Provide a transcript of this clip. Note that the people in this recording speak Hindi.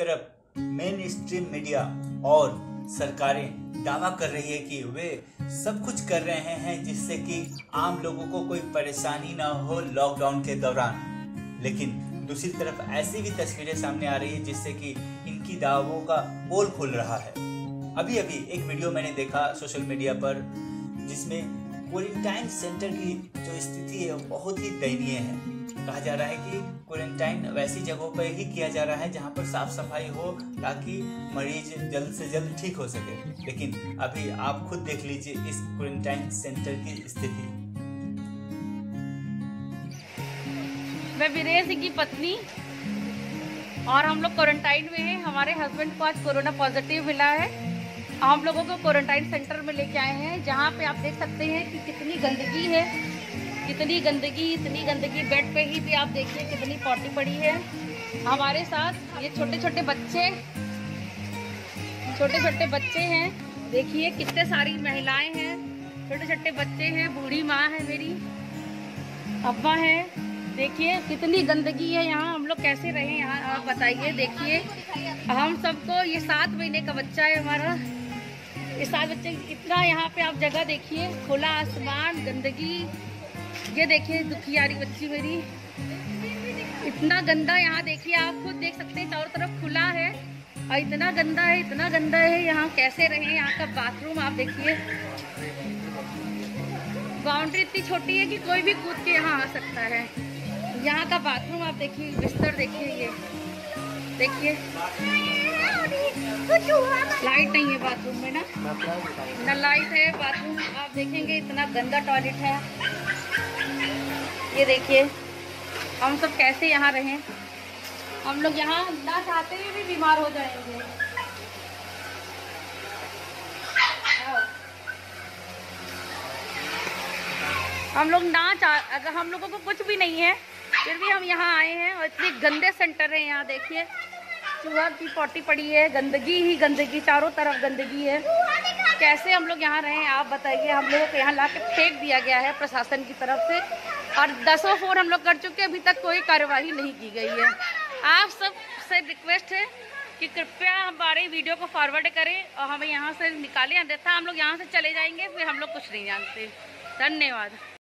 तरफ मेन स्ट्रीम मीडिया और सरकारें दावा कर रही है कि वे सब कुछ कर रहे हैं जिससे कि आम लोगों को कोई परेशानी ना हो लॉकडाउन के दौरान, लेकिन दूसरी तरफ ऐसी भी तस्वीरें सामने आ रही है जिससे कि इनकी दावों का पोल खुल रहा है। अभी अभी एक वीडियो मैंने देखा सोशल मीडिया पर जिसमें क्वारंटाइन सेंटर की जो स्थिति है बहुत ही दयनीय है। कहा जा रहा है कि क्वारंटाइन वैसी जगहों पर ही किया जा रहा है जहां पर साफ सफाई हो ताकि मरीज जल्द से जल्द ठीक हो सके, लेकिन अभी आप खुद देख लीजिए इस क्वारंटाइन सेंटर की स्थिति। मैं वीरेश की पत्नी और हम लोग क्वारंटाइन में हैं। हमारे हस्बैंड को आज कोरोना पॉजिटिव मिला है। हम लोगों को क्वारंटाइन सेंटर में लेके आए हैं जहाँ पे आप देख सकते हैं कि कितनी गंदगी है, इतनी गंदगी। बेड पे ही भी आप देखिए कितनी पॉटी पड़ी है। हमारे साथ ये छोटे छोटे बच्चे हैं, देखिए कितने सारी महिलाएं हैं, छोटे छोटे बच्चे हैं, बूढ़ी माँ है, मेरी अब्बा है। देखिए कितनी गंदगी है यहाँ, हम लोग कैसे रहे यहाँ आप बताइए। देखिए हम सबको, ये 7 महीने का बच्चा है हमारा, ये 7 बच्चे, इतना यहाँ पे आप जगह देखिए, खुला आसमान, गंदगी। ये देखिए दुखियारी बच्ची मेरी, इतना गंदा यहाँ देखिए, आप खुद देख सकते हैं चारों तरफ खुला है और इतना गंदा है यहाँ, कैसे रहे। यहाँ का बाथरूम आप देखिए, बाउंड्री इतनी छोटी है कि कोई भी कूद के यहाँ आ सकता है। यहाँ का बाथरूम आप देखिए, बिस्तर देखिए, ये देखिए लाइट नहीं है बाथरूम में, ना लाइट है बाथरूम, आप देखेंगे इतना गंदा टॉयलेट है। ये देखिए हम सब कैसे यहाँ रहें, हम लोग यहाँ ना चाहते हुए भी बीमार हो जाएंगे। अगर हम लोगों को कुछ भी नहीं है फिर भी हम यहाँ आए हैं और इतने गंदे सेंटर हैं। यहाँ देखिए चूहा की पॉटी पड़ी है, गंदगी ही गंदगी, चारों तरफ गंदगी है, कैसे हम लोग यहाँ रहें आप बताइए। हम लोगों को यहाँ ला के फेंक दिया गया है प्रशासन की तरफ से और 10 फोन हम लोग कर चुके हैं, अभी तक कोई कार्यवाही नहीं की गई है। आप सब से रिक्वेस्ट है कि कृपया हमारे वीडियो को फॉरवर्ड करें और हमें यहाँ से निकालें, अन्यथा हम लोग यहाँ से चले जाएंगे, फिर हम लोग कुछ नहीं जानते। धन्यवाद।